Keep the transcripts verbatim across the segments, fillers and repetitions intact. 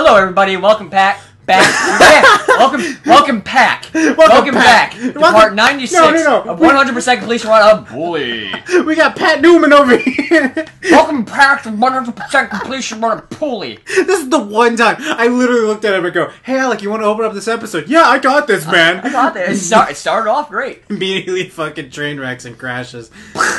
Hello, everybody. Welcome back. Back. back. Welcome, welcome back. Welcome, welcome back. back to welcome. part ninety-six no, no, no. of one hundred percent Completion. What a bully. We got Pat Newman over here. Welcome back to one hundred percent Completion. What a bully. This is the one time I literally looked at him and go, "Hey, Alec, you want to open up this episode?" "Yeah, I got this, man. I, I got this." It, start, it started off great. Immediately fucking train wrecks and crashes.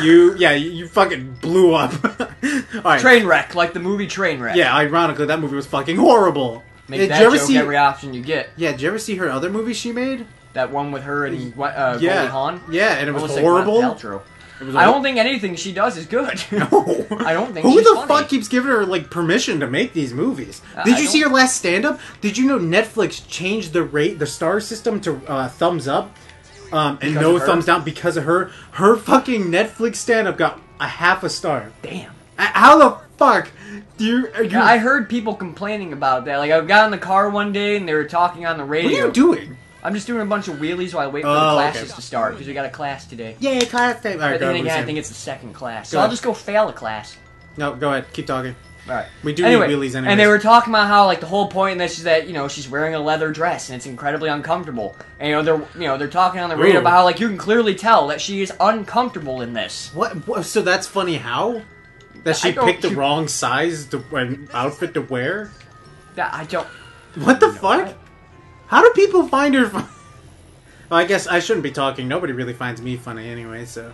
you, yeah, you, you fucking blew up. All right. Train wreck, like the movie Trainwreck. Yeah, ironically, that movie was fucking horrible. Make did that you joke see, every option you get. Yeah, did you ever see her other movie she made? That one with her and uh, yeah. Goldie Hawn? Yeah, and it was horrible. It was I don't think anything she does is good. No. I don't think Who she's the funny. fuck keeps giving her, like, permission to make these movies? Uh, did you see her last stand-up? Did you know Netflix changed the rate, the star system to uh, thumbs up um, and no thumbs down because of her? Her fucking Netflix stand-up got a half a star. Damn. How the fuck... You, you... Yeah, I heard people complaining about that. Like, I got in the car one day and they were talking on the radio. What are you doing? I'm just doing a bunch of wheelies while I wait for oh, the classes okay. to start because we got a class today. Yeah, class time. All right, go ahead, I think it's the second class, so I'll just go fail a class. No, go ahead. Keep talking. All right. We do anyway, need wheelies anyway. And they were talking about how, like, the whole point in this is that, you know, she's wearing a leather dress and it's incredibly uncomfortable. And, you know, they're, you know, they're talking on the radio Ooh. about how, like, you can clearly tell that she is uncomfortable in this. What? So that's funny how? That she picked the she, wrong size to, and outfit to wear? That I don't... What the fuck? That. How do people find her... Well, I guess I shouldn't be talking. Nobody really finds me funny anyway, so... And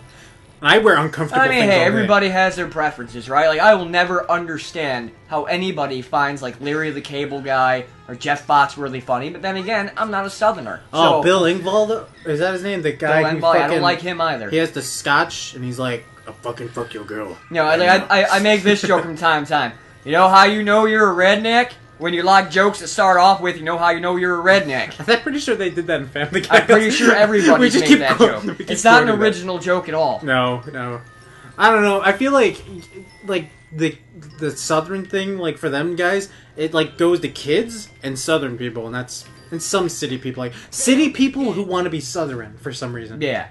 I wear uncomfortable things I mean, things hey, everybody day. has their preferences, right? Like, I will never understand how anybody finds, like, Larry the Cable Guy or Jeff Foxworthy funny, but then again, I'm not a Southerner. Oh, so, Bill Engvall, though? Is that his name? The guy Bill who Engvall, fucking... I don't like him either. He has the scotch, and he's like... I'll fucking fuck your girl. No, I, I, I, I make this joke from time to time. You know how you know you're a redneck? When you like jokes that start off with, you know how you know you're a redneck. I'm pretty sure they did that in Family Guy. I'm pretty sure everybody's made that going, joke. It's not an original that. joke at all. No, no. I don't know. I feel like like the the Southern thing, like for them guys, it like goes to kids and Southern people, and that's and some city people, like city people who want to be Southern for some reason. Yeah.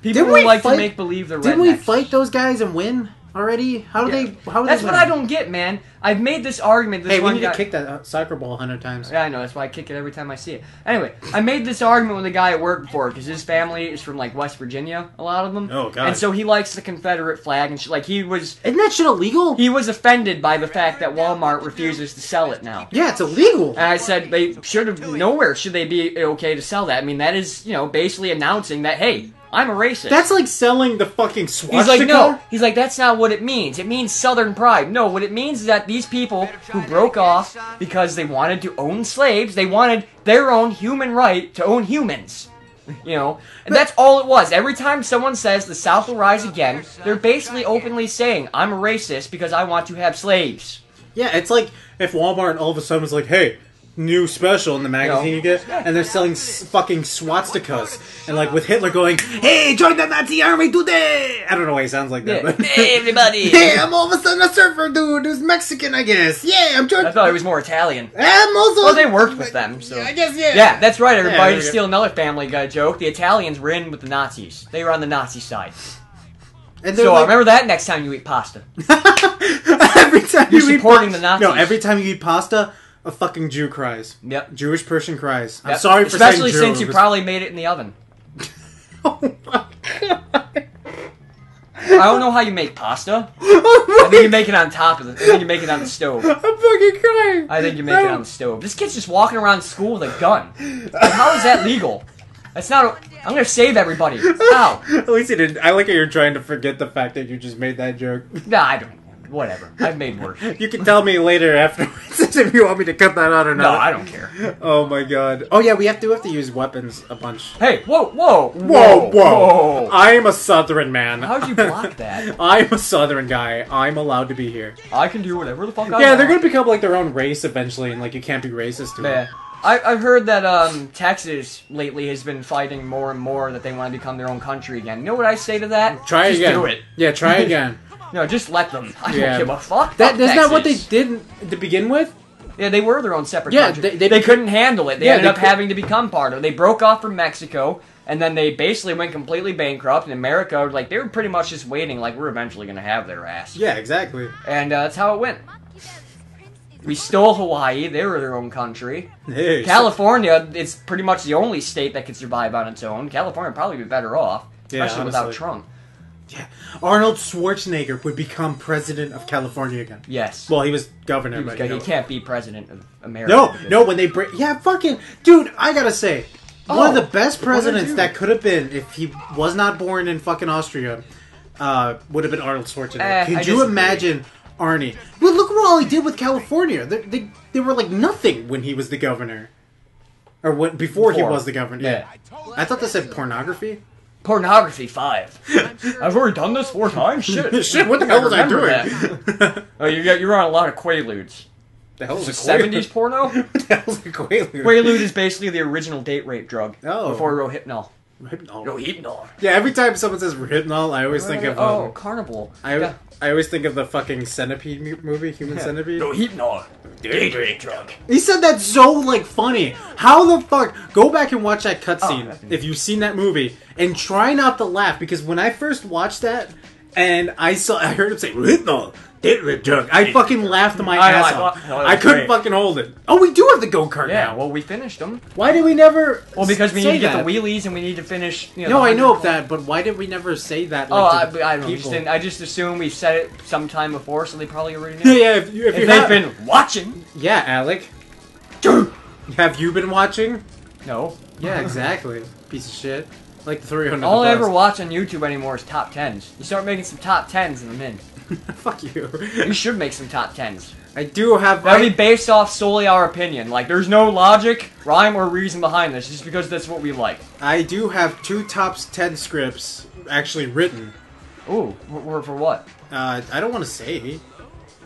People who like fight? to make believe they're rednecks. Didn't we fight those guys and win already? How do yeah. they... How do that's they what win? I don't get, man. I've made this argument... This hey, one we need guy... to kick that soccer ball a hundred times. Yeah, I know. That's why I kick it every time I see it. Anyway, I made this argument with a guy at work before, because his family is from, like, West Virginia, a lot of them. Oh, God. And so he likes the Confederate flag, and, sh like, he was... Isn't that shit illegal? He was offended by the fact that Walmart refuses to sell it now. Yeah, it's illegal. And I said, they should have... Nowhere should they be okay to sell that. I mean, that is, you know, basically announcing that, hey... I'm a racist. That's like selling the fucking swastika. He's like, no. He's like, that's not what it means. It means Southern pride. No, what it means is that these people who broke off because they wanted to own slaves, they wanted their own human right to own humans. You know? And that's all it was. Every time someone says the South will rise again, they're basically openly saying, I'm a racist because I want to have slaves. Yeah, it's like if Walmart all of a sudden was like, hey... New special in the magazine you, know, you get, and they're selling s fucking swastikas, and like with Hitler going, "Hey, join the Nazi army today!" I don't know why he sounds like that. Yeah. But hey, everybody! Hey, I'm all of a sudden a surfer dude who's Mexican, I guess. Yeah, I'm joining. I thought he was more Italian. I'm also. Well, they worked with them, so yeah, I guess yeah. Yeah, that's right. Everybody yeah, to steal another Family Guy joke. The Italians were in with the Nazis. They were on the Nazi side. And so like, remember that next time you eat pasta. Every time you're you supporting eat the Nazis. No, every time you eat pasta. A fucking Jew cries. Yep. Jewish person cries. Yep. I'm sorry for Especially saying Jew. Especially since you probably made it in the oven. Oh my God. I don't know how you make pasta. Oh I think you make it on top of the... I think you make it on the stove. I'm fucking crying. I think you make I'm... it on the stove. This kid's just walking around school with a gun. Like, how is that legal? That's not... A, I'm gonna save everybody. Ow. At least you didn't... I like how you're trying to forget the fact that you just made that joke. Nah, I don't... Whatever. I've made worse. You can tell me later afterwards if you want me to cut that out or not. No, I don't care. Oh, my God. Oh, yeah, we have to, we have to use weapons a bunch. Hey, whoa, whoa. Whoa, whoa. whoa. I am a Southern man. How'd you block that? I'm a Southern guy. I'm allowed to be here. I can do whatever the fuck I want. Yeah, they're going to become, like, their own race eventually, and, like, you can't be racist to them. I, I've heard that um, Texas lately has been fighting more and more that they want to become their own country again. You know what I say to that? Try Just again. Just do it. Yeah, try again. No, just let them. I yeah. don't give a fuck. That, that's Texas. Not what they did to begin with. Yeah, they were their own separate yeah, country. They, they, they couldn't handle it. They yeah, ended they up could. having to become part of it. They broke off from Mexico, and then they basically went completely bankrupt. And America, like, they were pretty much just waiting, like, we're eventually going to have their ass. Yeah, exactly. And uh, that's how it went. We stole Hawaii. They were their own country. Hey, California, so it's pretty much the only state that can survive on its own. California would probably be better off, especially yeah, without Trump. Yeah. Arnold Schwarzenegger would become president of California again. Yes. Well, he was governor. He, was, but, he you know. can't be president of America. No, no, when they break... Yeah, fucking... Dude, I gotta say, oh, one of the best presidents that could have been, if he was not born in fucking Austria, uh, would have been Arnold Schwarzenegger. Uh, Could I you imagine... Arnie. Well, look what all he did with California. They, they, they were like nothing when he was the governor. Or when, before, before he was the governor. Yeah. I thought that said pornography. Pornography five. I've already done this four times? Shit. Shit, what the hell was I doing? Oh, you got, you're on a lot of Quaaludes. The hell is a seventies porno? What the hell's a Quaalude? Quaalude is basically the original date rape drug. Oh. Before Rohypnol. Rohypnol. Rohypnol. Yeah, every time someone says Rohypnol, I always think of... Oh, um, Carnival. I... Yeah. I always think of the fucking centipede movie, Human yeah. Centipede. Rohypnol, date rape drug. He said that so, like, funny. How the fuck? Go back and watch that cutscene, oh, if you've seen that movie, and try not to laugh, because when I first watched that, and I saw, I heard him say, Rohypnol, date rape drug, I fucking laughed my I, ass I, I, off. No, I couldn't great. fucking hold it. Oh, we do have the go-kart yeah, now. Well, we finished them. Why did we never Well, because we need to get that. the wheelies, and we need to finish, you know. No, I know of that, but why did we never say that? Like, oh, I, I, I just I just assume we said it sometime before, so they probably already knew. Yeah, if, if, if they've not, been watching. Yeah, Alec. Have you been watching? No. Yeah, exactly. Piece of shit. Like the three hundred. All I ever watch on YouTube anymore is top tens. You start making some top tens and I'm in. Fuck you. You should make some top tens. I do have... That'll I... be based off solely our opinion. Like, there's no logic, rhyme, or reason behind this. Just because that's what we like. I do have two top ten scripts actually written. Ooh, for, for what? Uh, I don't want to say.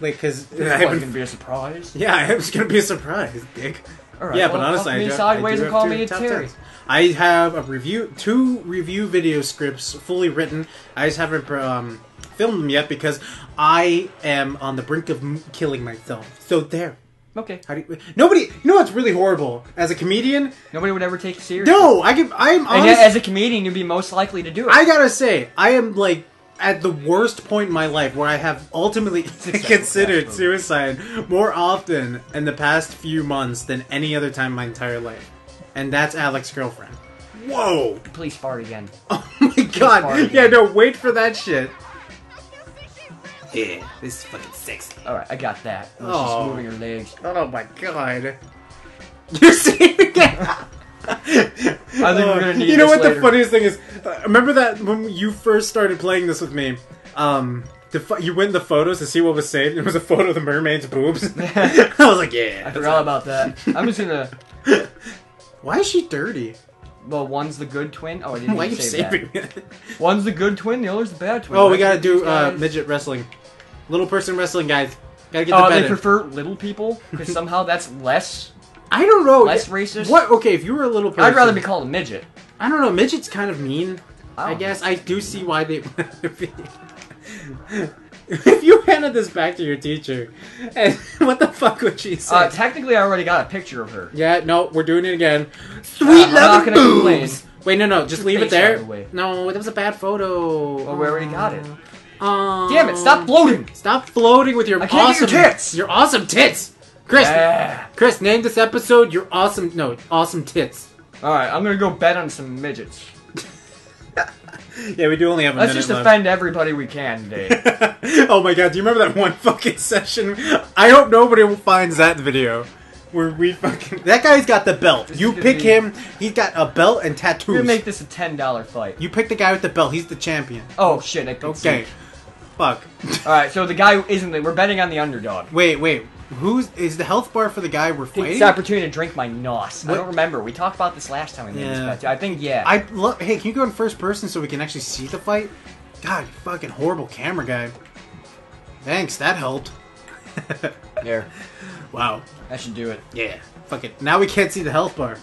Like, because... It's going to be a surprise? Yeah, it's going to be a surprise, dick. All right, yeah, well, but honestly, I do, sideways I do and call me a Terry. Tens. I have a review, two review video scripts fully written. I just haven't um, filmed them yet because I am on the brink of m killing myself. So there. Okay. How do you, nobody. You know what's really horrible? As a comedian, nobody would ever take you seriously. No, I can. I'm. Honest, and yet, as a comedian, you'd be most likely to do it. I gotta say, I am like at the worst point in my life where I have ultimately considered suicide more often in the past few months than any other time in my entire life. And that's Alec's girlfriend. Whoa! Please fart again. Oh my Please god! Yeah, no, wait for that shit. Yeah, this is fucking sexy. Alright, I got that. I was oh. just moving her legs. Oh my god. You're seeing again! I think uh, we're gonna need You know this what later. the funniest thing is? Uh, remember that when you first started playing this with me, um... The you went in the photos to see what was saved, and it was a photo of the mermaid's boobs. I was like, yeah. I forgot it. about that. I'm just gonna... Why is she dirty? Well, one's the good twin. Oh, I didn't Why even save that. Why are you saving it? One's the good twin, the other's the bad twin. Oh, we gotta do uh, midget wrestling. Little person wrestling, guys. Gotta get uh, the better. Oh, they prefer little people? Because somehow that's less... I don't know. Less racist? What? Okay, if you were a little person... I'd rather be called a midget. I don't know. Midget's kind of mean, I, I guess. I do see why they... If you handed this back to your teacher, and what the fuck would she say? Uh, technically, I already got a picture of her. Yeah, no, we're doing it again. Sweet uh, love boobs! Wait, no, no, just leave it there. No, that was a bad photo. Well, we already got it. Um, Damn it, stop floating! Stop floating with your I can't awesome... Your tits! Your awesome tits! Chris, yeah. Chris, name this episode your awesome... No, awesome tits. Alright, I'm gonna go bet on some midgets. Yeah, we do only have a Let's minute Let's just left. offend everybody we can today. Oh my god, do you remember that one fucking session? I hope nobody finds that video. Where we fucking... That guy's got the belt. This you pick be... him, he's got a belt and tattoos. We're gonna make this a ten dollar fight. You pick the guy with the belt, he's the champion. Oh shit, I picked Okay, see. fuck. Alright, so the guy isn't... We're betting on the underdog. Wait, wait. Who's is the health bar for the guy we're fighting? It's an opportunity to drink my N O S. What? I don't remember. We talked about this last time we made yeah. this bet. I think yeah. I look. Hey, can you go in first person so we can actually see the fight? God, you fucking horrible camera guy. Thanks, that helped. There. Wow. That should do it. Yeah. Fuck it. Now we can't see the health bar.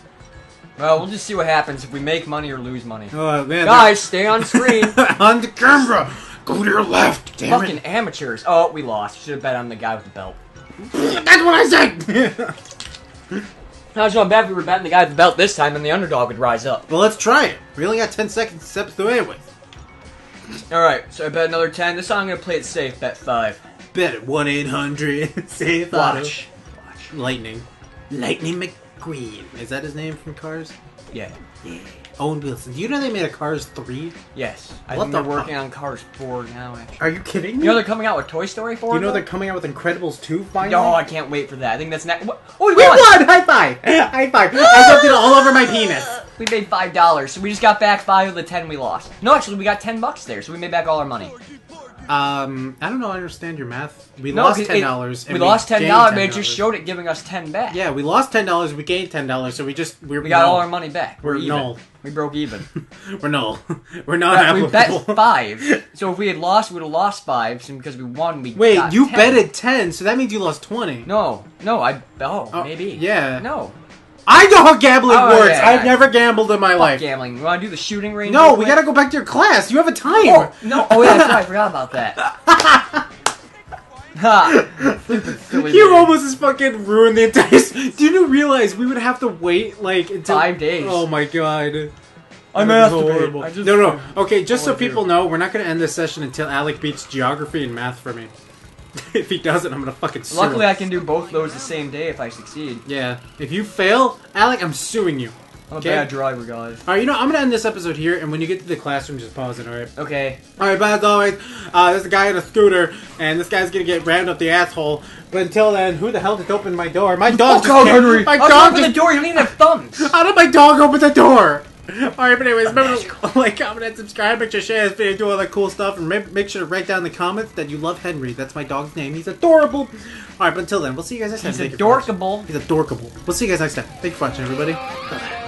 Well, we'll just see what happens if we make money or lose money. Oh man, guys, stay on screen. On the camera. Go to your left. Damn fucking it. amateurs. Oh, we lost. Should have bet on the guy with the belt. That's what I said! I was going bad if we were batting the guy with the belt this time and the underdog would rise up. Well, let's try it. We only got ten seconds to step through anyway. Alright, so I bet another ten. This time I'm going to play it safe, bet five. Bet at one eight hundred. Safe Watch. Auto. Lightning. Lightning McQueen. Is that his name from Cars? Yeah. Yeah. Owen Wilson. Do you know they made a Cars three? Yes. What I think the they're working on Cars four now, actually. Are you kidding me? You know they're coming out with Toy Story four? You know now? They're coming out with Incredibles two finally? No, I can't wait for that. I think that's next. What? Oh, we, we won! won! High five! High five! I dumped it all over my penis. We made five dollars, so we just got back five of the ten we lost. No, actually, we got ten bucks there, so we made back all our money. Um, I don't know. I understand your math. We no, lost ten dollars. We, we lost ten dollars, but it just showed it giving us ten back. Yeah, we lost ten dollars. We gained ten dollars, so we just we're, we got null. all our money back. We're, we're null. We broke even. we're null. We're not. Right, we bet five. So if we had lost, we would have lost five. So because we won, we wait. Got you ten. Betted ten, so that means you lost twenty. No, no. I oh, oh maybe yeah no. I know how gambling oh, works. Yeah, I've yeah. never gambled in my Fuck life. Gambling. You want to do the shooting range? No, we gotta go back to your class. You have a time. Oh, no. Oh yeah, that's right. I forgot about that. You almost just fucking ruined the entire. Did you realize we would have to wait like until five days? Oh my god. I'm horrible. I just, no, no. Okay, just so people know, we're not gonna end this session until Alec beats geography and math for me. If he doesn't, I'm gonna fucking sue Luckily, him. I can do both those the same day if I succeed. Yeah. If you fail, Alec, I'm suing you. I'm a bad driver, guys. Alright, you know, I'm gonna end this episode here, and when you get to the classroom, just pause it, alright? Okay. Alright, but as always, uh, there's a guy in a scooter, and this guy's gonna get rammed up the asshole. But until then, who the hell just opened my door? My dog oh, just God, Henry! My dog opened just... the door, you need have thumbs! How did my dog open the door? Alright, but anyways, remember to like, comment, and subscribe. Make sure to share this video, do all that cool stuff, and make sure to write down in the comments that you love Henry. That's my dog's name. He's adorable. Alright, but until then, we'll see you guys next time. He's adorable. He's adorable. We'll see you guys next time. Thank you for watching, everybody. Bye.